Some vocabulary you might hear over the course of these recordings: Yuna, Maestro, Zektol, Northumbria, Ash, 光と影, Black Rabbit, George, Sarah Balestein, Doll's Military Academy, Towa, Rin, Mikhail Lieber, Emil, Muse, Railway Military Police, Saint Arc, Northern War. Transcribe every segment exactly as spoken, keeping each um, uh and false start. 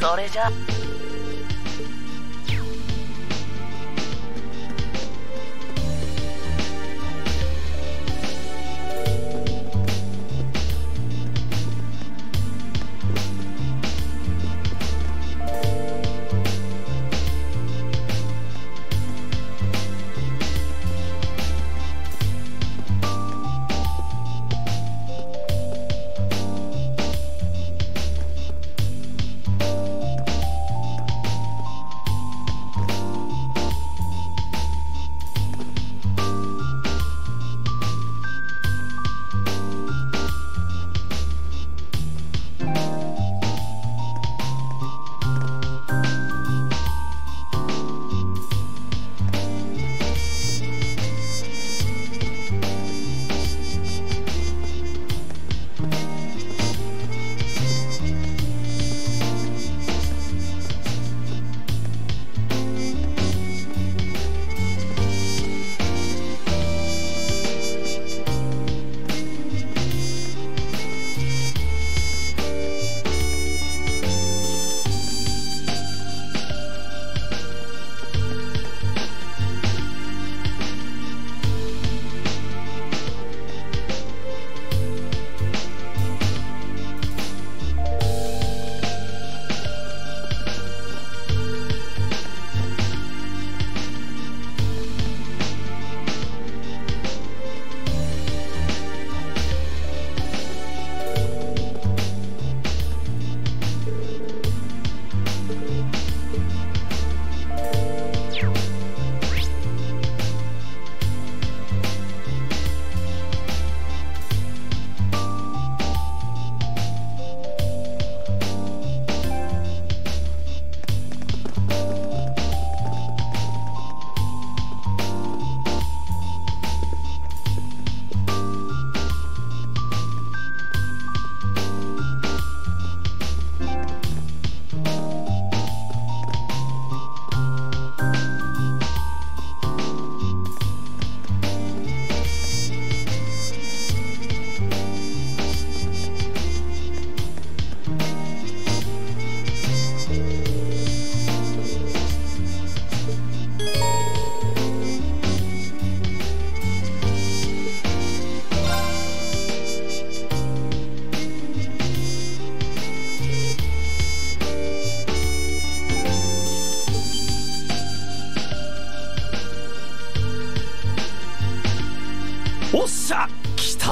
それじゃ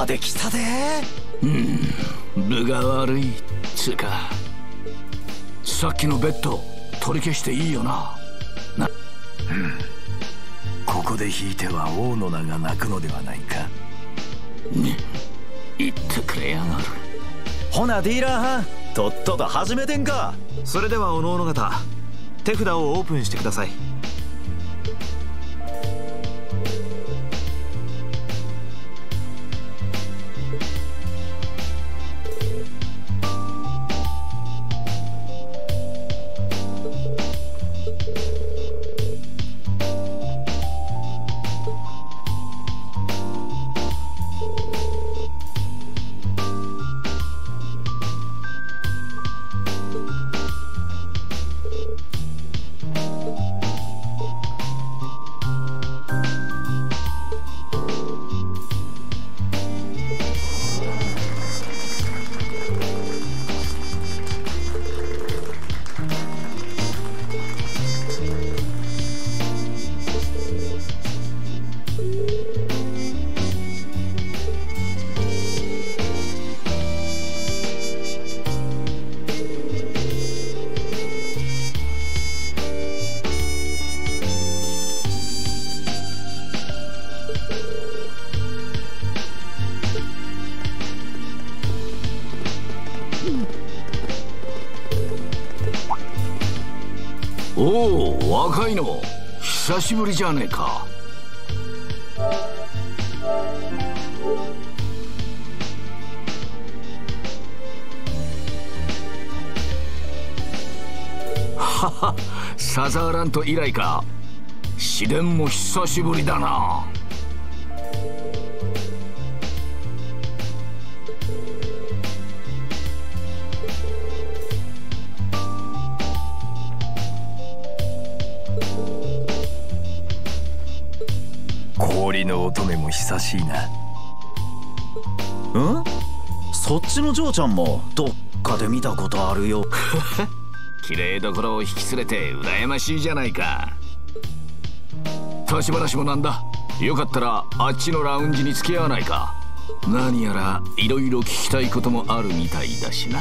できたで。うん、分が悪いっつうか、さっきのベッド取り消していいよな。な、うん、ここで引いては王の名が泣くのではないか。ね、言ってくれやがる。ほなディーラーはん、とっとと始めてんか。それではおのおの方、手札をオープンしてください。若いの、久しぶりじゃねえか。はは、サザーラント以来か。市電も久しぶりだな。氷の乙女も久しいな。うん？そっちの嬢ちゃんもどっかで見たことあるよ。綺麗どころを引き連れて羨ましいじゃないか。年話もなんだ。よかったらあっちのラウンジに付き合わないか。何やらいろいろ聞きたいこともあるみたいだしな。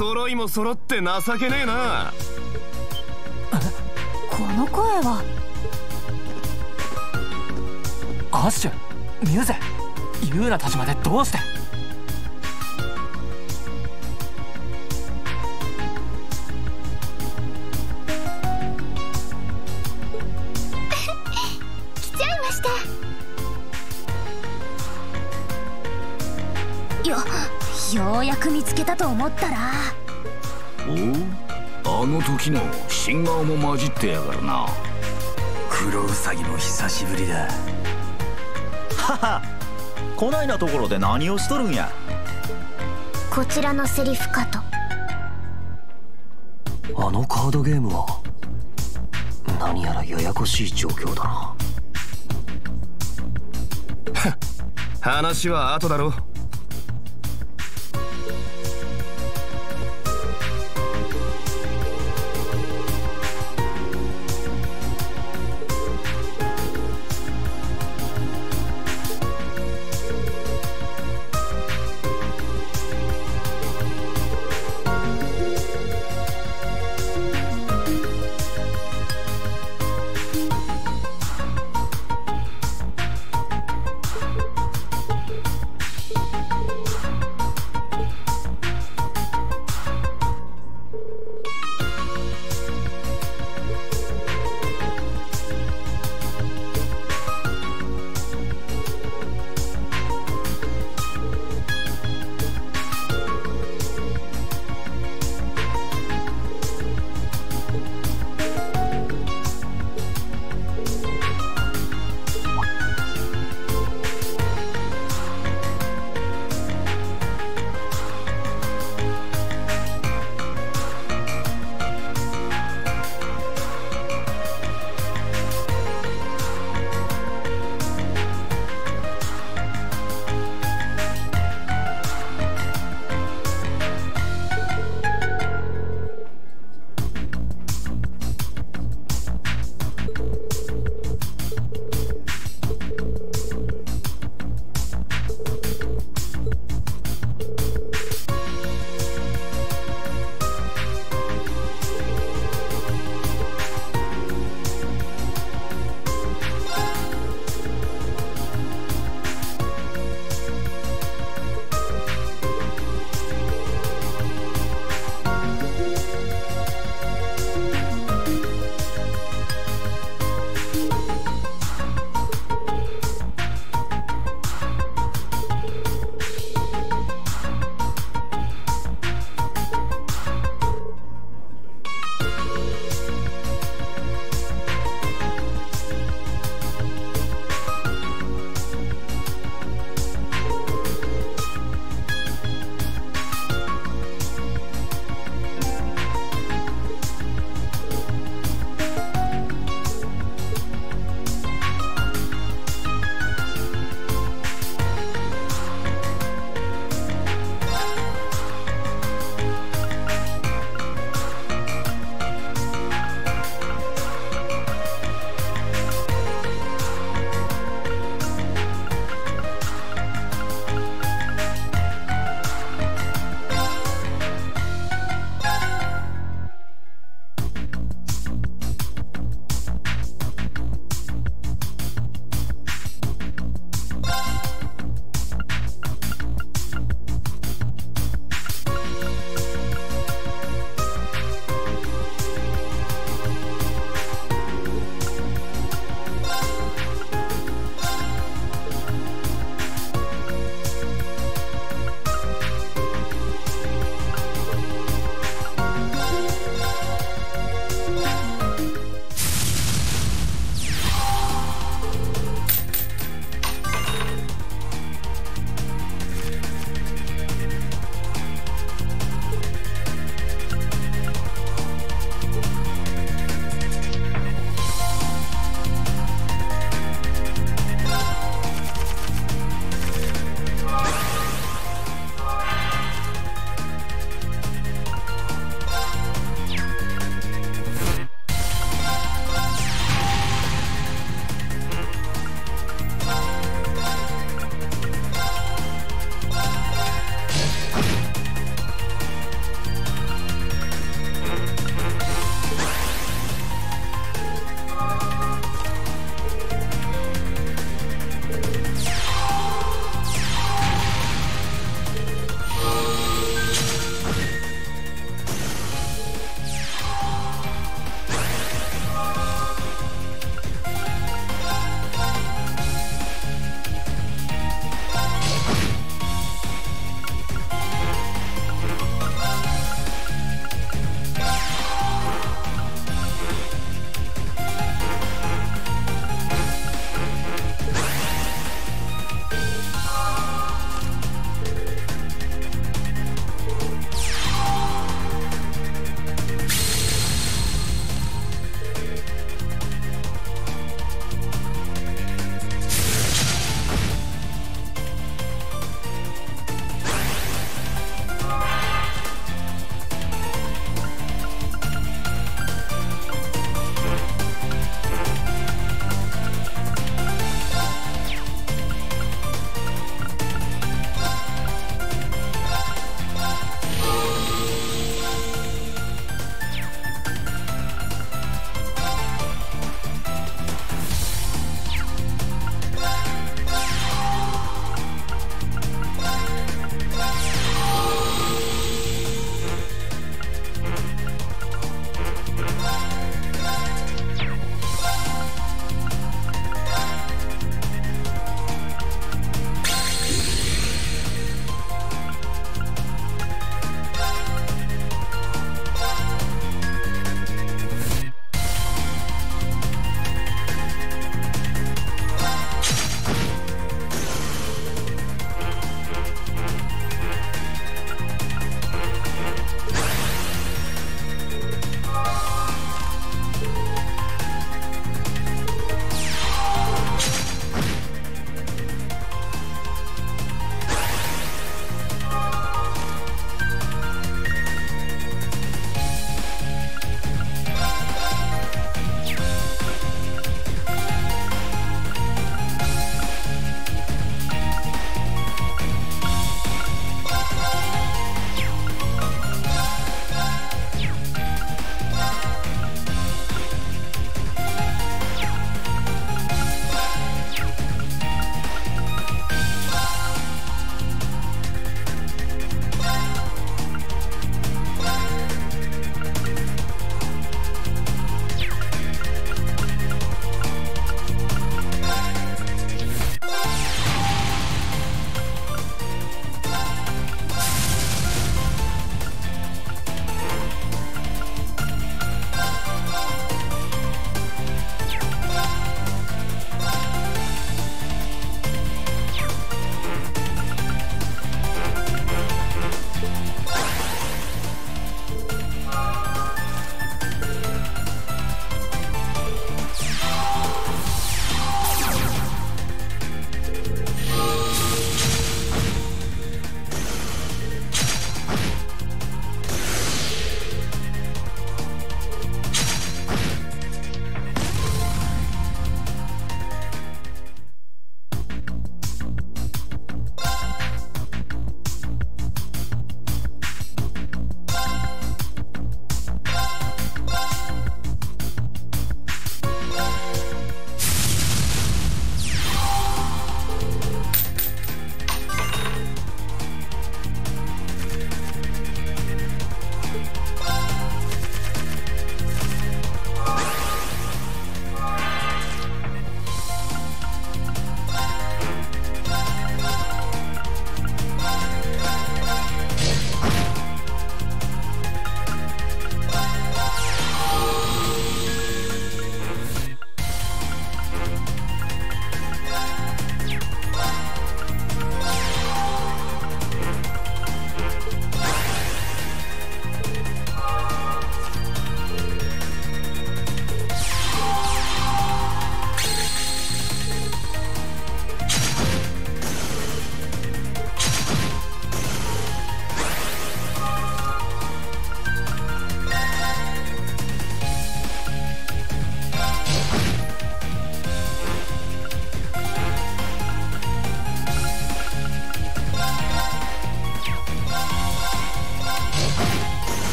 揃いも揃って情けねえな。この声はアッシュ、ミューゼ、ユーナたちまでどうして。来ちゃいましたよ。ようやく見つけたと思ったら、おお、あの時の新顔も混じってやがるな。黒ウサギも久しぶりだ。ははこないなところで何をしとるんや。こちらのセリフかと。あのカードゲームは何やらややこしい状況だな。話は後だろ。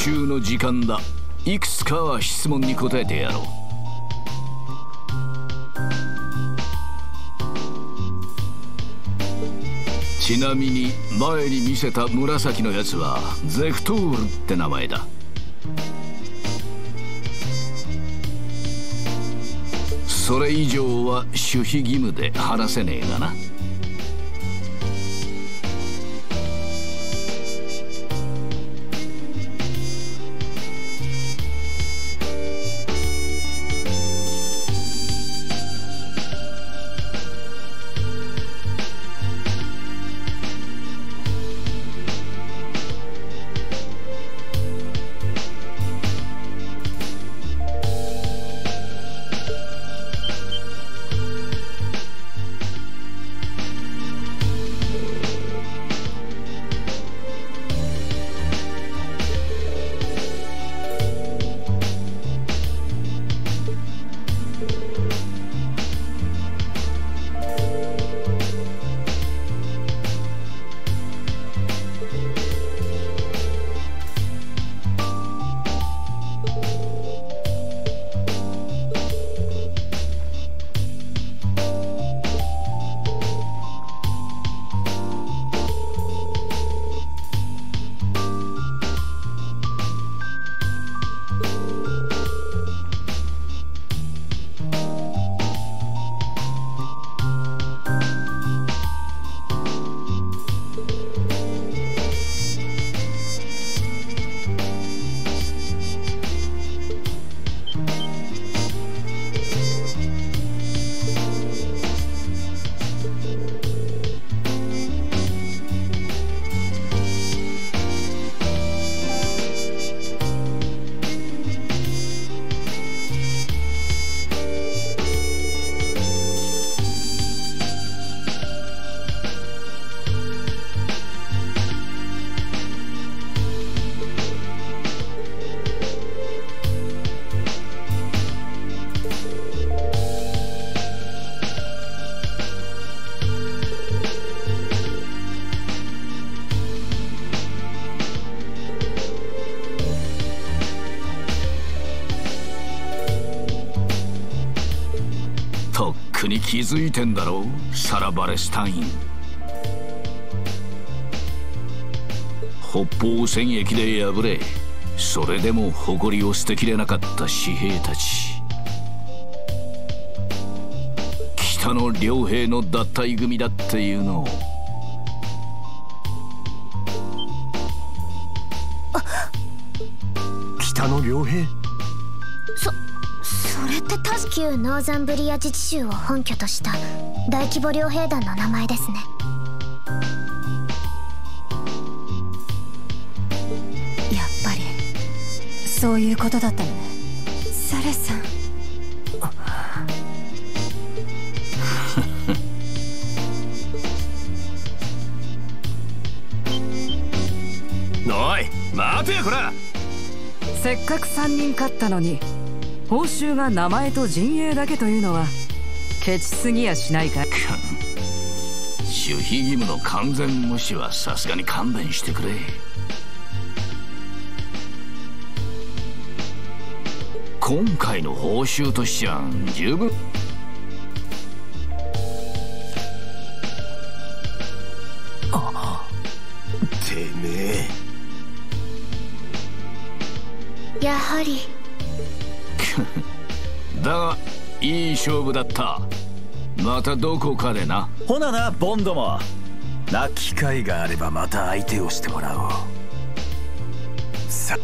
習の時間だ。いくつかは質問に答えてやろう。ちなみに前に見せた紫のやつはゼクトールって名前だ。それ以上は守秘義務で話せねえがな。気づいてんだろう、サラ・バレスタイン。北方戦役で敗れ、それでも誇りを捨てきれなかった士兵たち。北の両兵の脱退組だっていうのを。北の両兵、旧ノーザンブリア自治州を本拠とした大規模猟兵団の名前ですね。やっぱりそういうことだったのね、サラさん。おい待てやこら。せっかくさんにん勝ったのに報酬が名前と陣営だけというのはケチすぎやしないか。守秘義務の完全無視はさすがに勘弁してくれ。今回の報酬としちゃ十分。あてめえ、やはり。だがいい勝負だった。またどこかでな。ほななボンども、な機会があればまた相手をしてもらおう。さ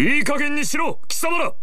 いい加減にしろ、貴様ら。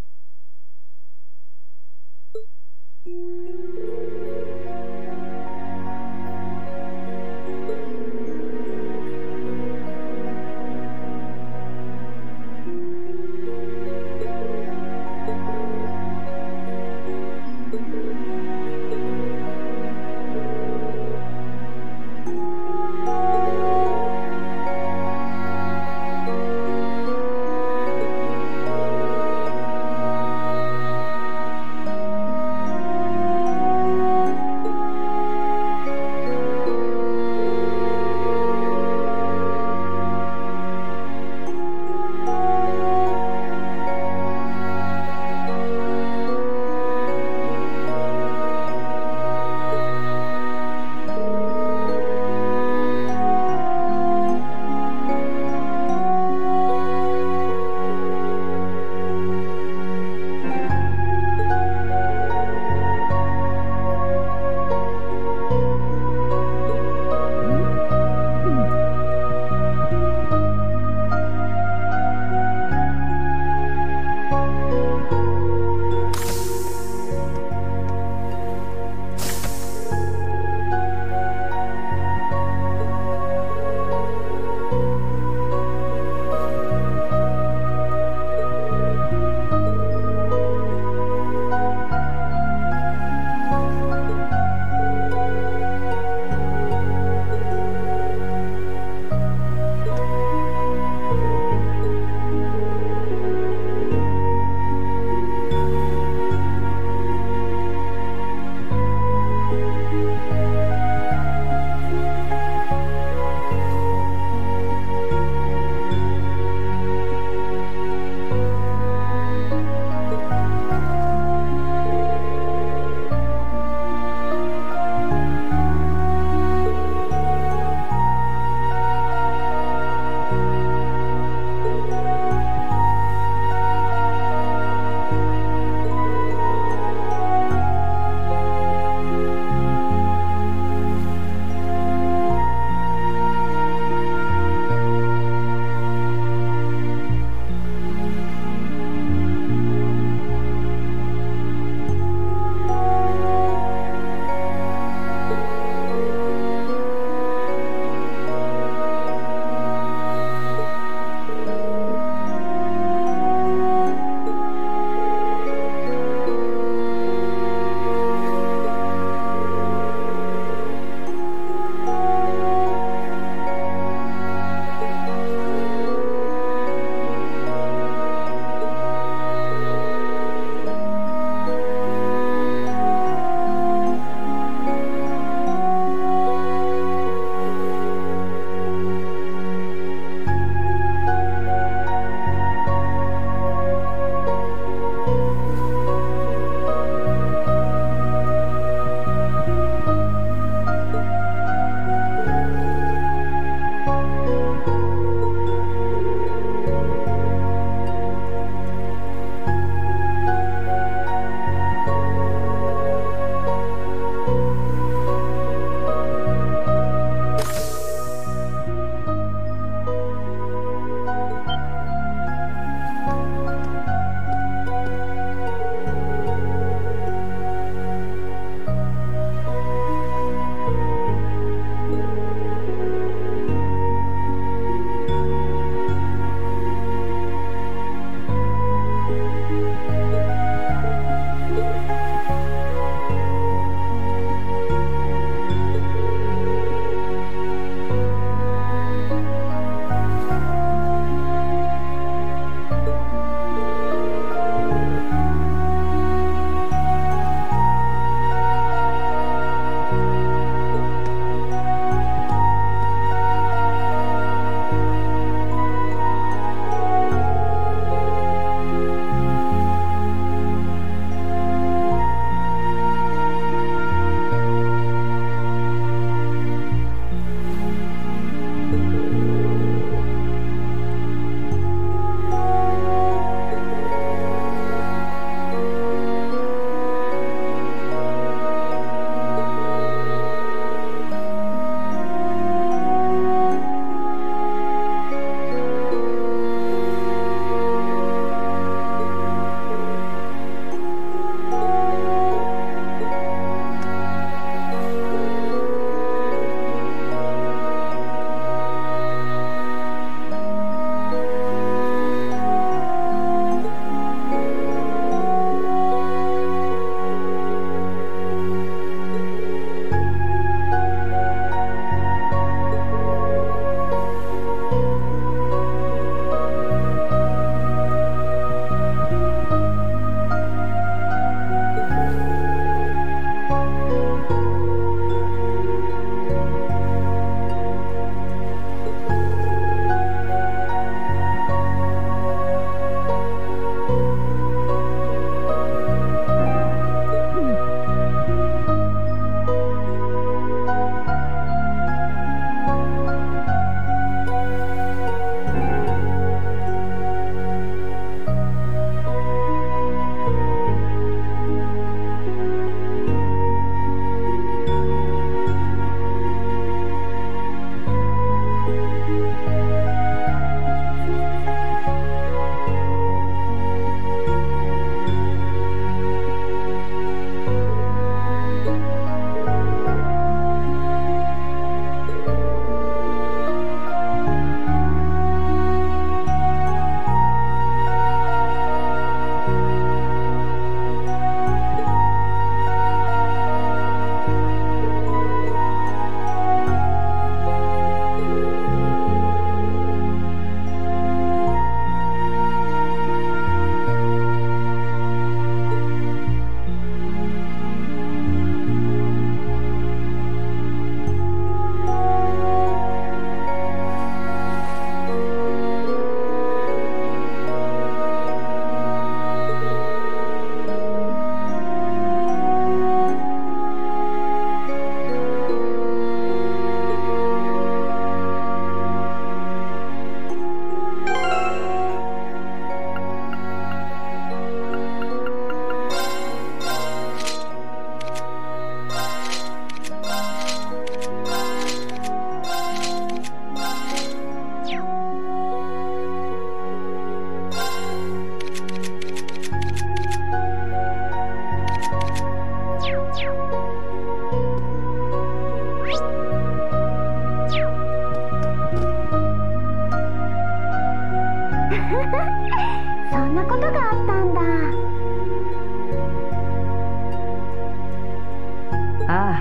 あ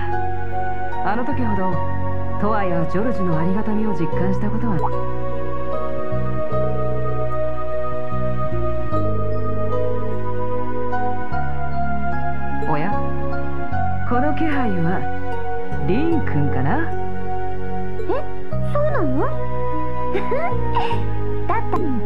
あ、あの時ほどトワやジョルジュのありがたみを実感したことは。 この気配はリン君かな？え、そうなの？だったの。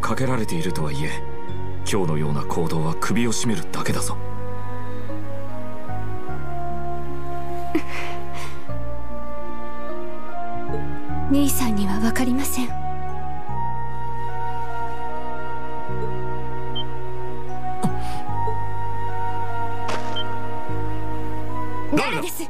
かけられているとはいえ、今日のような行動は首を絞めるだけだぞ。兄さんには分かりません。誰です？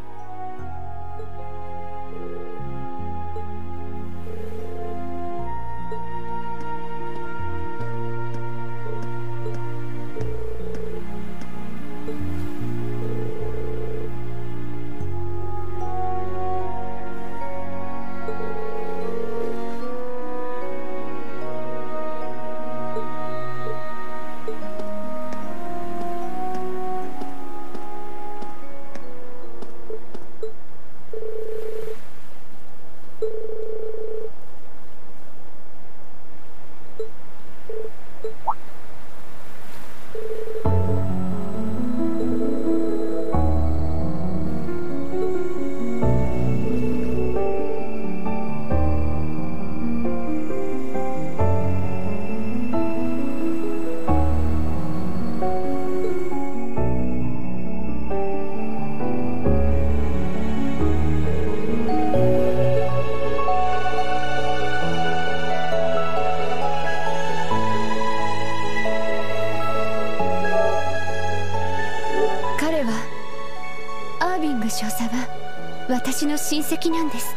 私の親戚なんです。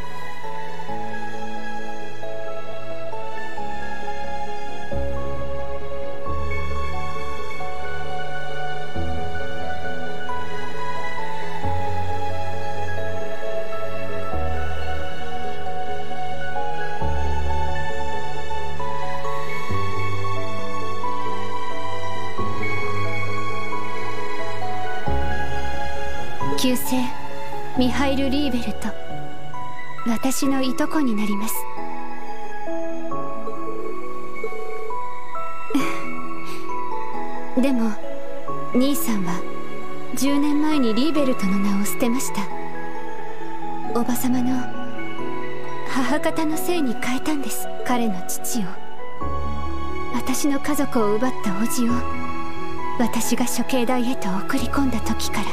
旧姓ミハイル・リーベルと私のいとこになります。でも兄さんはじゅうねんまえにリーベルトの名を捨てました。おば様の母方の姓に変えたんです。彼の父を、私の家族を奪った叔父を私が処刑台へと送り込んだ時から、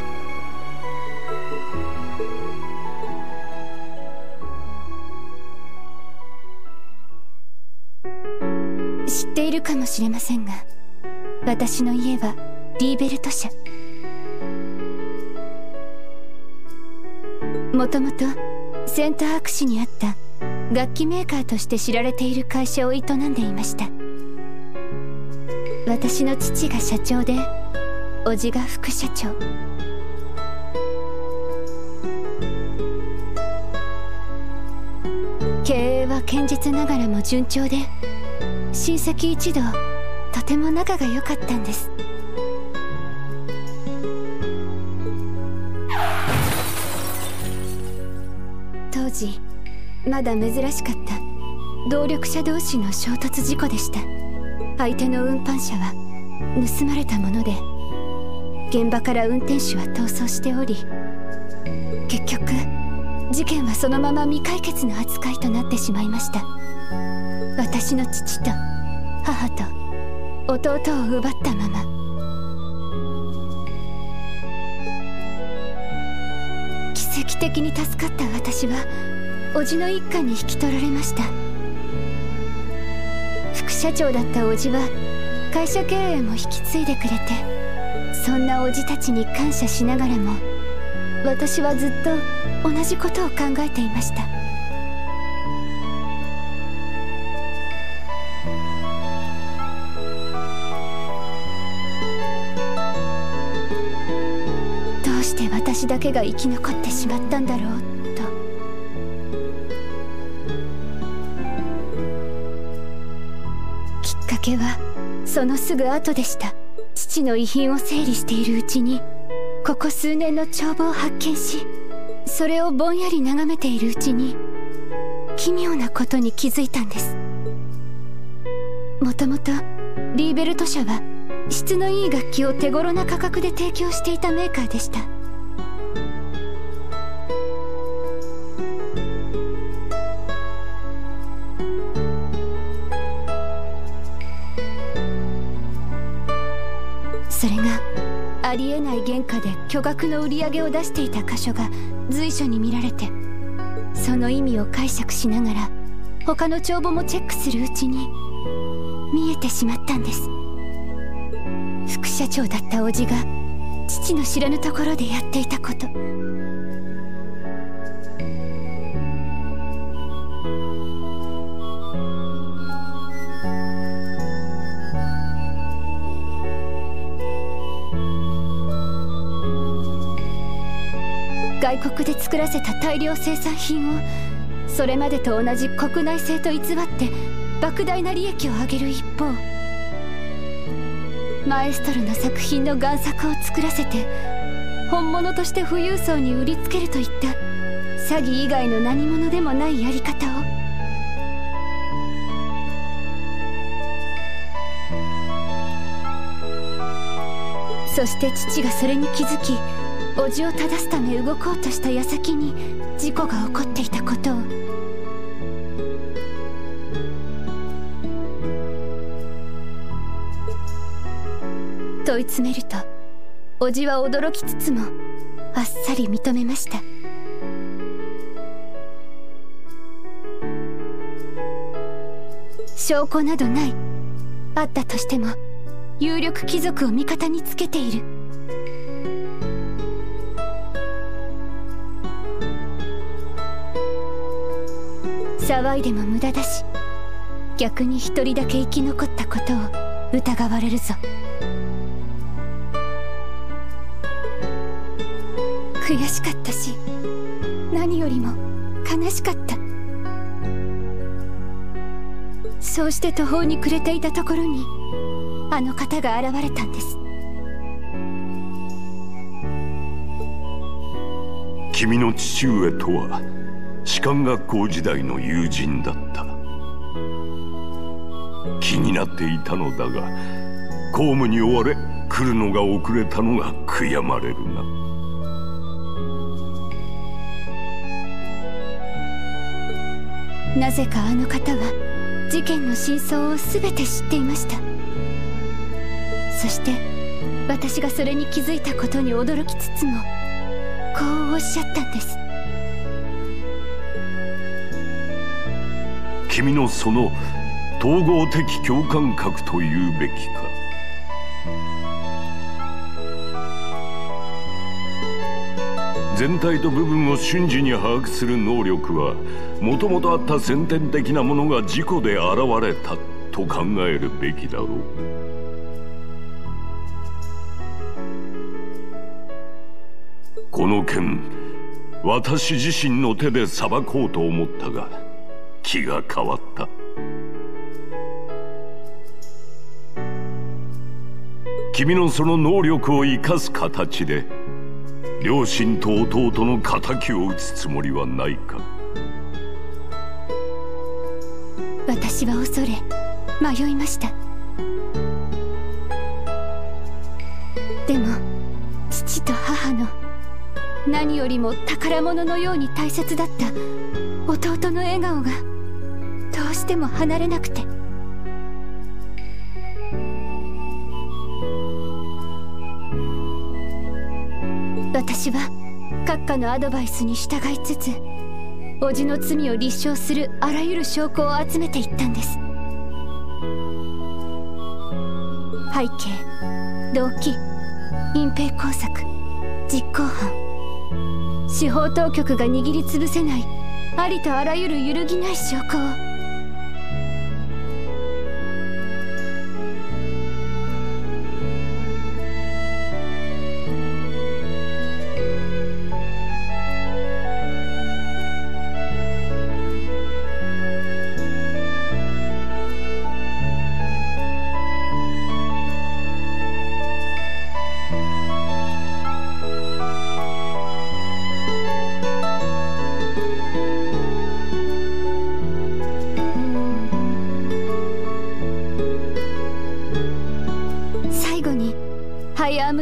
かもしれませんが、私の家はリーベルト社。もともとセントアーク市にあった楽器メーカーとして知られている会社を営んでいました。私の父が社長で、叔父が副社長。経営は堅実ながらも順調で、親戚一同とても仲が良かったんです。当時まだ珍しかった動力車同士の衝突事故でした。相手の運搬車は盗まれたもので、現場から運転手は逃走しており、結局事件はそのまま未解決の扱いとなってしまいました。私の父と母と弟を奪ったまま、奇跡的に助かった私は叔父の一家に引き取られました。副社長だった叔父は会社経営も引き継いでくれて、そんな叔父たちに感謝しながらも、私はずっと同じことを考えていました。私だけが生き残ってしまったんだろうと。きっかけはそのすぐ後でした。父の遺品を整理しているうちに、ここ数年の帳簿を発見し、それをぼんやり眺めているうちに奇妙なことに気づいたんです。もともとリーベルト社は質のいい楽器を手頃な価格で提供していたメーカーでした。それがありえない原価で巨額の売り上げを出していた箇所が随所に見られて、その意味を解釈しながら他の帳簿もチェックするうちに見えてしまったんです。副社長だった叔父が父の知らぬところでやっていたこと。外国で作らせた大量生産品をそれまでと同じ国内製と偽って莫大な利益を上げる一方、マエストロの作品の贋作を作らせて本物として富裕層に売りつけるといった詐欺以外の何者でもないやり方を。そして父がそれに気づき叔父を正すため動こうとした矢先に事故が起こっていたことを。問い詰めると叔父は驚きつつもあっさり認めました。証拠などない、あったとしても有力貴族を味方につけている。騒いでも無駄だし、逆に一人だけ生き残ったことを疑われるぞ。悔しかったし、何よりも悲しかった。そうして途方に暮れていたところにあの方が現れたんです。君の父上とは士官学校時代の友人だった。気になっていたのだが公務に追われ来るのが遅れたのが悔やまれるな。なぜかあの方は事件の真相を全て知っていました。そして私がそれに気づいたことに驚きつつもこうおっしゃったんです。君のその統合的共感覚というべきか、全体と部分を瞬時に把握する能力はもともとあった先天的なものが事故で現れたと考えるべきだろう。この件私自身の手で裁こうと思ったが気が変わった。君のその能力を生かす形で両親と弟の敵を討つつもりはないか。私は恐れ迷いました。でも父と母の何よりも宝物のように大切だった弟の笑顔がどうしても離れなくて、私は閣下のアドバイスに従いつつ叔父の罪を立証するあらゆる証拠を集めていったんです。背景、動機、隠蔽工作、実行犯、司法当局が握りつぶせないありとあらゆる揺るぎない証拠を。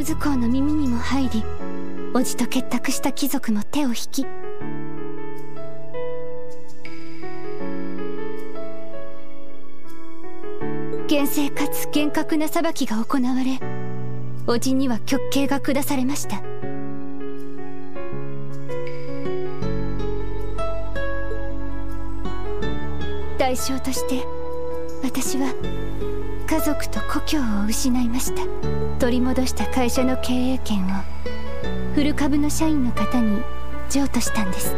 図工の耳にも入り、叔父と結託した貴族も手を引き、厳正かつ厳格な裁きが行われ、叔父には極刑が下されました。代償として私は家族と故郷を失いました。取り戻した会社の経営権をフル株の社員の方に譲渡したんです。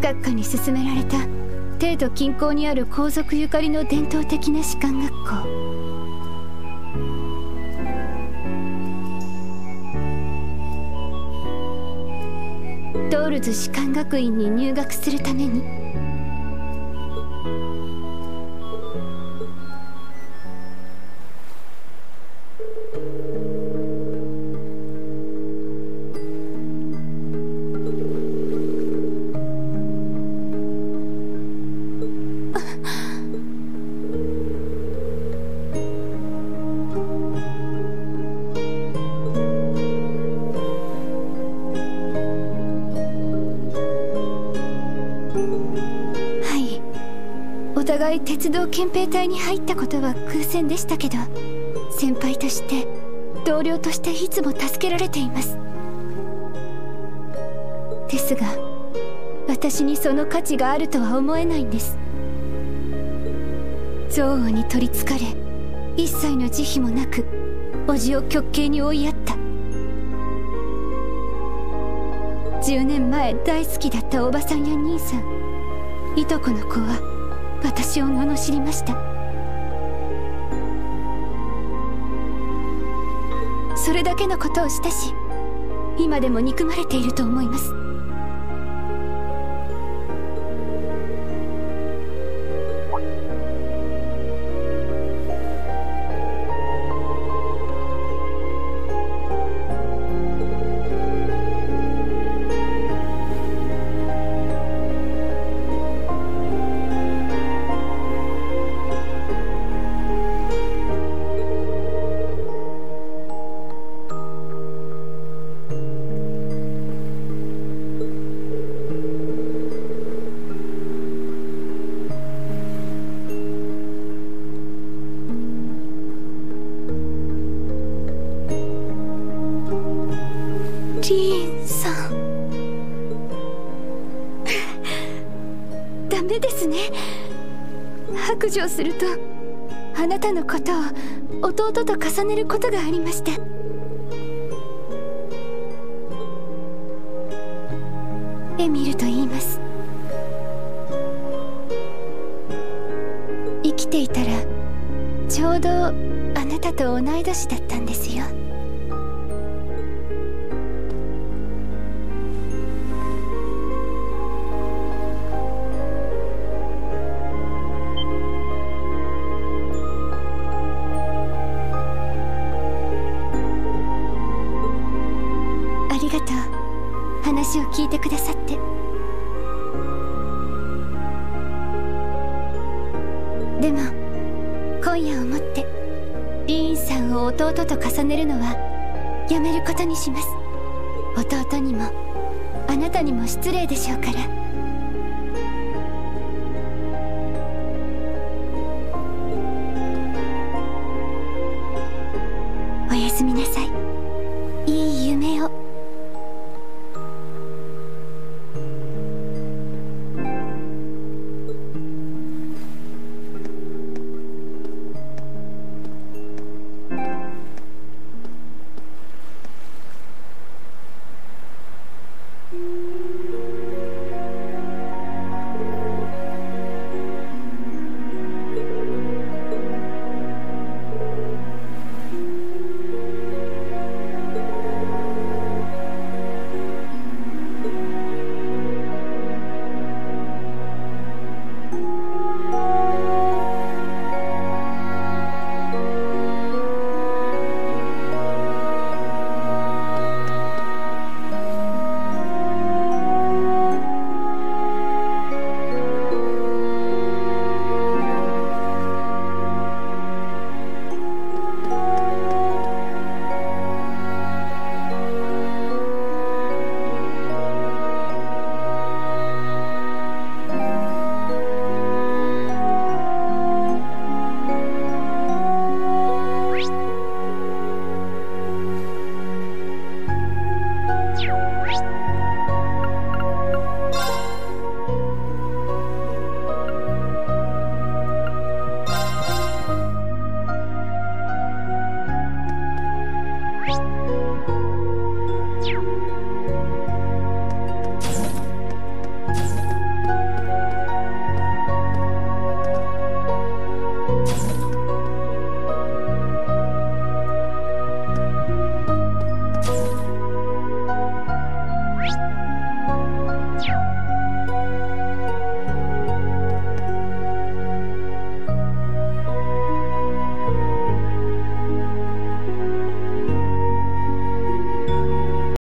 閣下に勧められた帝都近郊にある皇族ゆかりの伝統的な士官学校、ドールズ士官学院に入学するために鉄道憲兵隊に入ったことは空前でしたけど、先輩として同僚としていつも助けられています。ですが私にその価値があるとは思えないんです。憎悪に取りつかれ一切の慈悲もなく叔父を極刑に追いやった。じゅうねんまえ大好きだったおばさんや兄さん、いとこの子は私を罵りました。それだけのことをしたし、今でも憎まれていると思います。するとあなたのことを弟と重ねることがありました。エミルと言います。生きていたらちょうどあなたと同い年だったんですよ。話を聞いてくださって。でも今夜をもってリーンさんを弟と重ねるのはやめることにします。弟にもあなたにも失礼でしょうから。